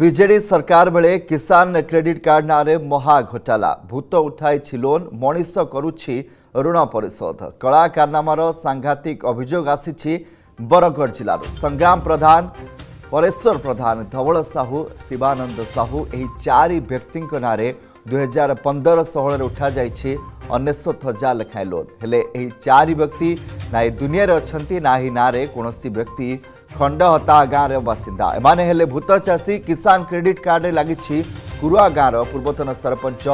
BJD सरकार बेले किसान क्रेडिट कार्ड नारे महा घोटाला भूत उठाई लोन मनीष करुछि ऋण परिशोध कला कारनामार सांघातिक अभियोग आसी बरगढ़ जिलार संग्राम प्रधान परेश्वर प्रधान धवल साहू शिवानंद साहू एही चारि व्यक्ति नारे 2015-16 उठा जाइछि 19,000 लेखाएं लोन हेले एही चारि व्यक्ति ना दुनिया रे अछंती ना ही नारे कोनोसी व्यक्ति खंडहता गाँव बासिंदा एमाने हेले भूत चाषी किसान क्रेडिट कार्ड लगी कुरुआ गाँव पूर्वतन सरपंच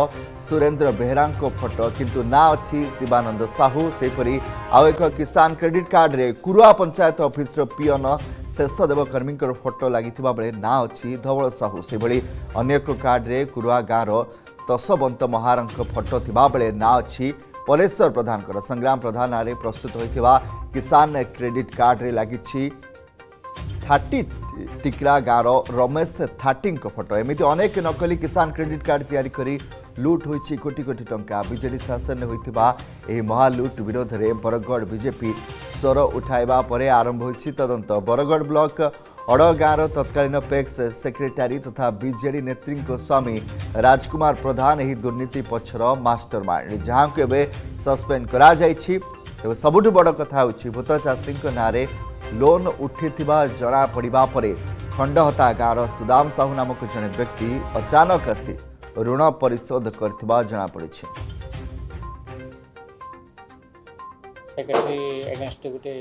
सुरेंद्र बेहरा फोटो किंतु ना अच्छी शिवानंद साहू सेपरी आउ एक किसान क्रेडिट कार्ड रे कुरुआ पंचायत ऑफिस पीअन शेषदेव कर्मी फोटो लगी बेले ना अच्छी धवल साहू से अनेक कार्ड रे कुरुआ गाँव तसवंत महारां फोटो थिबा बेले ना अच्छी परेश्वर प्रधान संग्राम प्रधान नारे प्रस्तुत होइथिबा किसान क्रेडिट कार्ड रे लगी थाटी टिकरा गाँव रमेश थाटी फोटो एमती अनेक नकली किसान क्रेडिट कार्ड तैयारी करी लूट होती कोटी कोटी टंका बीजेडी शासन में होता महालुट विरोध में बरगढ़ बीजेपी स्वर उठाइबा परे आरंभ होती तदंत बरगढ़ ब्लॉक अड़गाँव तत्कालीन पेक्स सेक्रेटरी तथा बीजेडी नेत्री स्वामी राजकुमार प्रधान यह दुर्नीति पक्षर मास्टरमाइंड जहां को सस्पेंड करा जाइछि। तबे सबुठ बड़ कथा होछि भूत चाषी नाँ लोन उठी जना पड़ा पर खंडहता गाँव सुदाम साहू नामक जड़े व्यक्ति अचानक आसी ऋण परिशोध करथिबा जना पड़ी। सेक्रेटरी एगेंस्ट गोटे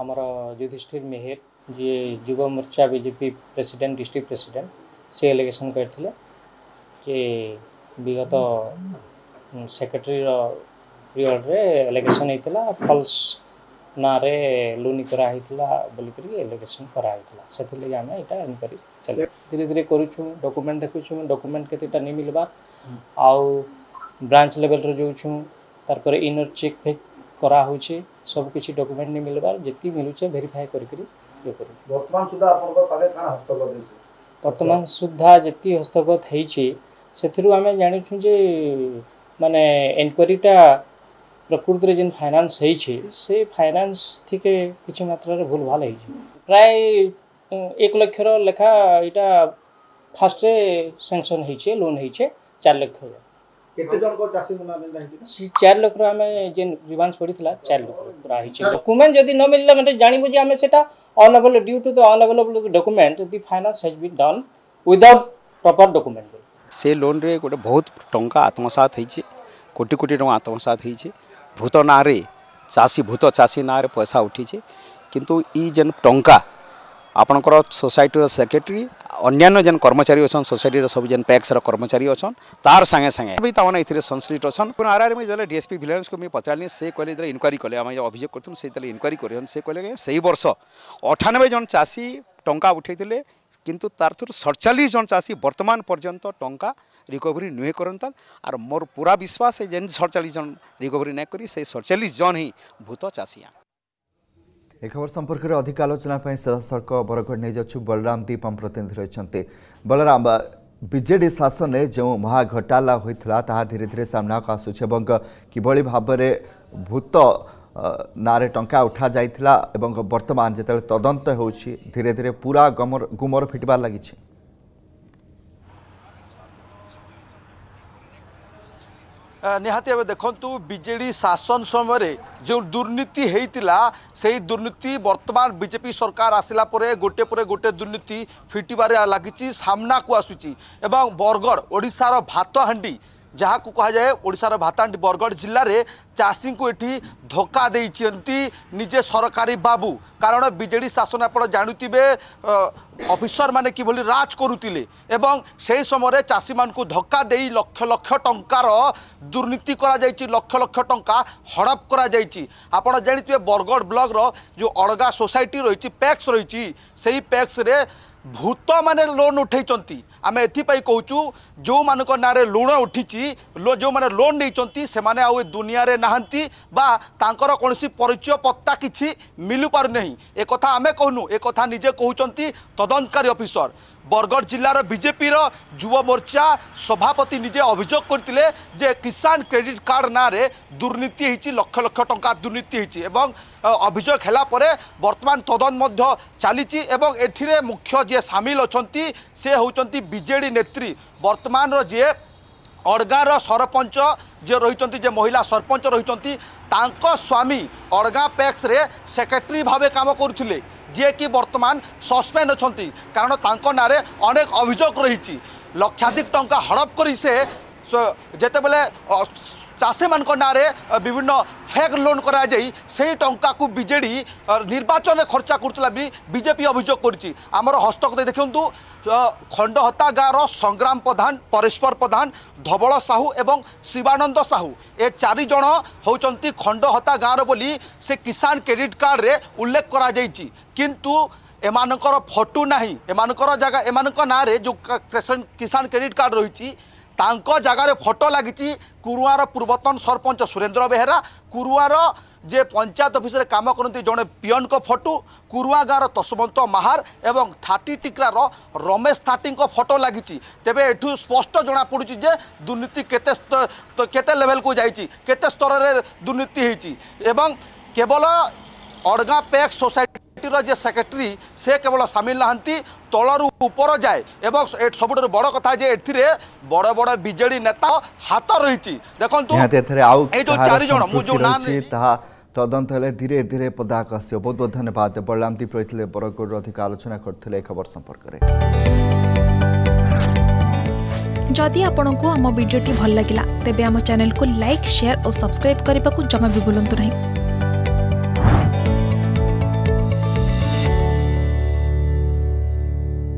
आमर युधिष्ठिर मेहर ji Yuva Morcha BJP president district president से एलिगेशन करथिले जे विगत सेक्रेटरी पीरियड रे एलिगेशन हेतला फॉल्स ना रे लोनी कराई बोलिकी एलिगेशन कराइला से आम यहाँ इनक्वारी चल धीरे धीरे करूँ डॉक्यूमेंट देखुँ डॉक्यूमेंट केतेटा नहीं मिलवा आउ ब्रांच लेवल जाऊँ तार इनर चेक फेक कराऊ सबकि डॉक्यूमेंट नहीं मिलवार जी मिलूचे भेरीफाए कर बर्तमान सुधा जी हस्तगत होमें जानूँ जे माने एनक्वारीटा प्रकृति रे जिन फाइनान्स से फाइनान्स ठीक किसी मात्रा रे भूल भाल हो प्राय 1 लाख लेखा इटा फास्ट रे सेंक्शन होइछे लोन होइछे 4 लाख केते जन को चासी मुना में जाइछे 4 लाख रे हमें जेन रिवांस पड़ीथला 4 लाख पूरा होइछे। डॉक्यूमेंट यदि न मिलला मते जानिबो जे हमें सेटा unavailable due to the unavailable document the finance has been done without proper document से लोन रे गोटे बहुत टंका आत्मसात होइछे कोटी कोटी टंका आत्मसात होइछे भूत ना चाषी भूत चाषी ना पैसा उठी किंतु ई जेन टंका आपणकर सोसाइटी सेक्रेटरी अन्यान्य जेन कर्मचारी अच्छा सोसाइटी सब जेन पैक्स कर्मचारी अच्छा तार सागे सागे भी तमाम ये संश्लिष्ट अच्छा आर मुझे जब डीएसपी भिजिलेंस को मुझे पचारे से कहले जब इनक्वारी कले आम अभियोग करूँ से इनक्वारी कर वर्ष 98 जन चाषी टंका उठे किंतु तार थ्रू 47 जन चाषी वर्तमान पर्यंत टंका रिकवरी नुहे करता और मोर पूरा विश्वास है जेन 47 जन रिकवरी ना करी से 47 जन ही भूत चाषिया। एक खबर संपर्क में अधिक आलोचना सीधासख बरगढ़ नहीं जाऊँ बलराम दीप आम प्रतिनिधि रही। बलराम बीजेडी शासन में जो महा घोटाला होता ता धीरे धीरे सामना को आसूचे किभली भाव में भूत नारे टंका उठा जाइथिला एवं वर्तमान जिते तदंत होउछि धीरे धीरे पूरा गमर गुमर फिटबार लगी। निहाती भाव देखु बीजेडी शासन समय जो दुर्नीति होता से दुर्नीति वर्तमान बीजेपी सरकार आसला गोटे पर गोटे दुर्नीति फिटबार लगी सामना को आसूची एवं बरगढ़ ओडिशार भातहांडी जहाँ को कहा जाए ओडिशार भातहांडी बरगढ़ जिले में चाषी को ये धोखा देती निजे सरकारी बाबू कारण बीजेडी शासन आप जानते ऑफिसर माने किभली राज करुतिले एवं से समय चाषी मान को धक्का दे लक्ष लक्ष टंकार दुर्नीति करा जायछि लक्ष लक्ष टंका हड़प करा जायछि। आपण जानिथिबे बरगढ़ ब्लॉक रो जो अड़गा सोसाइटी रही पैक्स रही पैक्स रे भूत माने लोन उठाई आम एपाई कहूँ जो मान ना लुण उठी जो मैंने लोन नहीं से आउ दुनिया नहांती बार कौन परिचय पत्ता किसी मिलू पार नहीं एक आम कहूँ एक निजे कहते तदंतकारी अफिसर बरगढ़ जिलार बीजेपी युवा मोर्चा सभापति निजे अभियोग करते जे किसान क्रेडिट कार्ड ना दुर्नीति होती लक्ष लक्ष टा दुर्नीति होती अभियोग है बर्तमान तदन चली एठिरे मुख्य जी सामिल अच्छा से होती बीजेडी नेत्री बर्तमान जी अड़गाँर सरपंच जे रही जे महिला सरपंच रही स्वामी अड़गाँ पैक्स रे सेक्रेटरी भावे काम करुले जी कि बर्तमान सस्पेंड अच्छा कारण तांको नारे अनेक अभियोग रही लक्षाधिक टंका हड़प करी से जेते बेले चाषी मान नारे विभिन्न फेक लोन करा कर टंका को बीजेडी निर्वाचन खर्चा करता भी बीजेपी अभियोग कर हस्तक देखु खंडहता गाँव संग्राम प्रधान परेश्वर प्रधान धवल साहू एवं शिवानंद साहू ए चार जन होती खंडहता गाँव बोली से किसान क्रेडिट कार्ड रे उल्लेख करा किंतु एमानकर फोटो नहीं एमानकर जगह एमानकर नाम जो किसान क्रेडिट कार्ड रही तांको जगार फोटो लगी कुरुआर पूर्वतन सरपंच सुरेंद्र बेहरा कुरुआर जे पंचायत ऑफिस रे काम करती जड़े पियन को फोटो कुरुआ गाँव तस्वंत महार एवं थाटी टिक्रार रमेश थाटी फोटो लगी तेबे एठू स्पष्ट जना पड़ुची जे दुर्नीति केते लेवल को जाइए केते स्तर रे दुर्नीति होती एवं केवल अड़गा पैक सोसाइटी जे सेक्रेटरी से केवल सामिल नहांती तलरू ऊपर जाए एवं सब बड़ कथा जे एथिरे बड़ बड़ बीजेडी नेता हाथ रही देखंतु ए जो चार जण मु जो नाम तदंत हेले धीरे धीरे पदाक आस बहुत बहुत धन्यवाद बलरामती प्रयत्न बरगढ़ अधिक आलोचना करथिले खबर संपर्क रे जदि आपण को हम वीडियो टी भल लागिला तेबे हम चैनल को लाइक शेयर और सब्सक्राइब करबा को जमा भी भूलंतु नहीं।